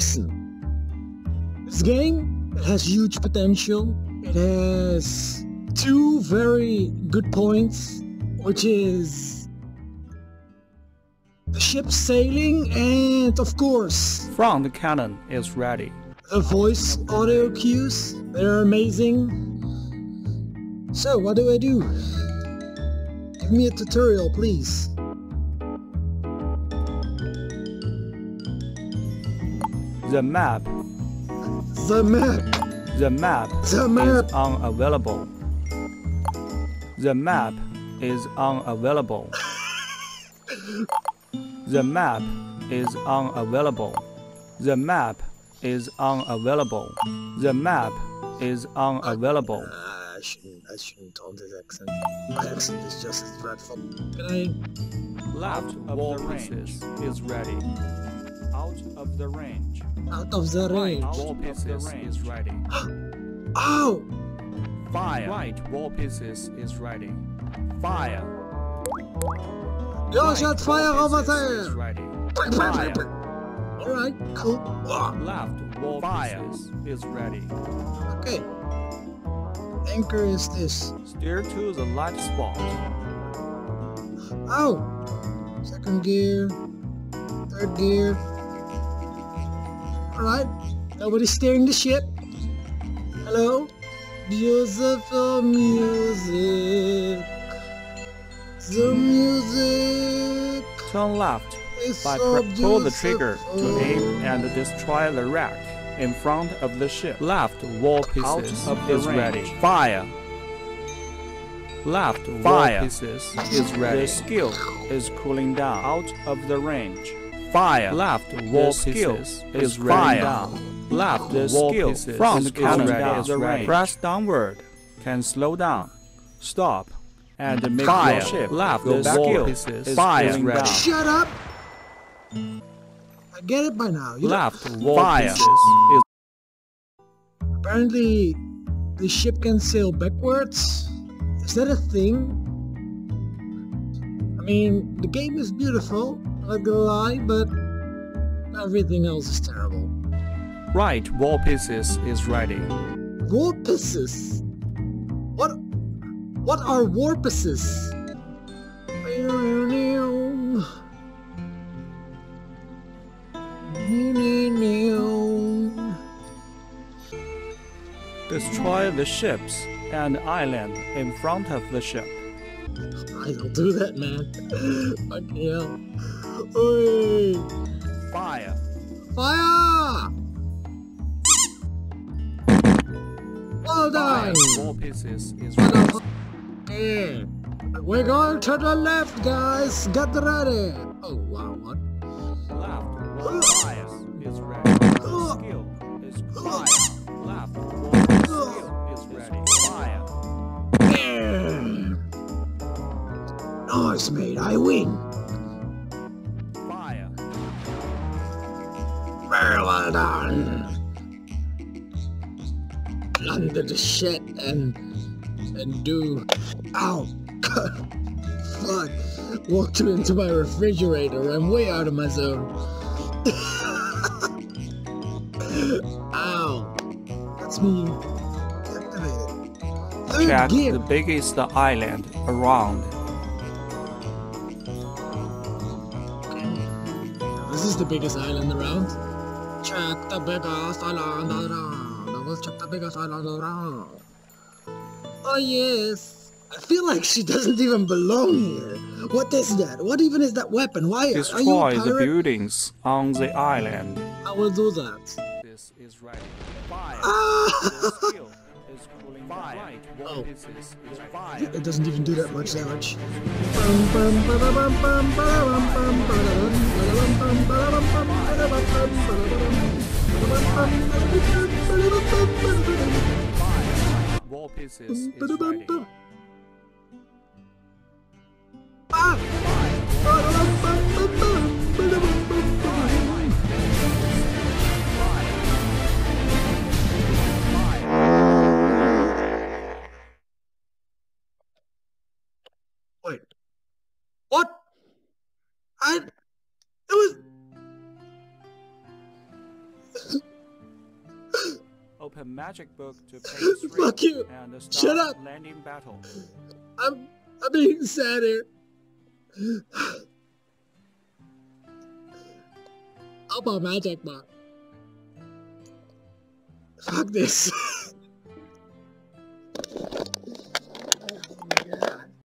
Listen, this game has huge potential. It has two very good points, which is the ship sailing and, of course, front cannon is ready. The voice audio cues, they're amazing. So what do I do? Give me a tutorial, please. The map. The map. The map. The map is unavailable. The map is unavailable. The map is unavailable. The map is unavailable. The map is unavailable. I shouldn't talk this accent. My accent is just as dreadful. Left wall pieces is ready. Out of the range. Out of the range. Right wall pieces is ready. Oh! Fire. Right wall pieces is ready. Fire. Yo, shot fire over there! Alright, cool. Left wall pieces is ready. Okay. Anchor is this. Steer to the light spot. Oh! Second gear. Third gear. Alright. Nobody's steering the ship. Hello? Beautiful music. The music. Turn left by pull the trigger to aim and destroy the wreck in front of the ship. Left wall pieces is ready. Fire. Left wall pieces is ready. The skill is cooling down. Out of the range. Fire. Left wall pieces is cooling down. Left wall pieces front cannon is ready. Press downward can slow down. Stop. And make your ship left the skill pieces fire is ready. Shut up! I get it by now. You left wall fire is. Apparently, the ship can sail backwards. Is that a thing? I mean, the game is beautiful, not gonna lie, but everything else is terrible. Right wall pieces is ready. Wall pieces? What are war pieces? Destroy the ships and island in front of the ship. I'll do that, man. Fuck yeah. Oi. Fire. Fire! Well done! More pieces is ready. Yeah. We're going to the left, guys. Get ready. Oh wow, what? Left wall bias is ready. Skill is fire. Left wall skill is ready. Fire. Yeah. Nice, mate. I win. Fire. Very well done. Plunder the shit and do. Ow! God. Fuck! Walked into my refrigerator. I'm way out of my zone. Ow! That's me. Activated. Check the biggest island around. Okay. This is the biggest island around. Check the biggest island around. I will check the biggest island around. Oh yes! I feel like she doesn't even belong here. What is that? What even is that weapon? Why are you a pirate? Destroy the buildings on the island. I will do that. This is right. Fire. Ah! The skill is cooling fire. Right. Oh. Is fire. It doesn't even do that much damage. Wall pieces is ready. Ah! Wait. What? It was develop a magic book to page 3. Fuck you! And start. Shut up! Landing battle. I'm being sad here. How about magic book? Fuck this.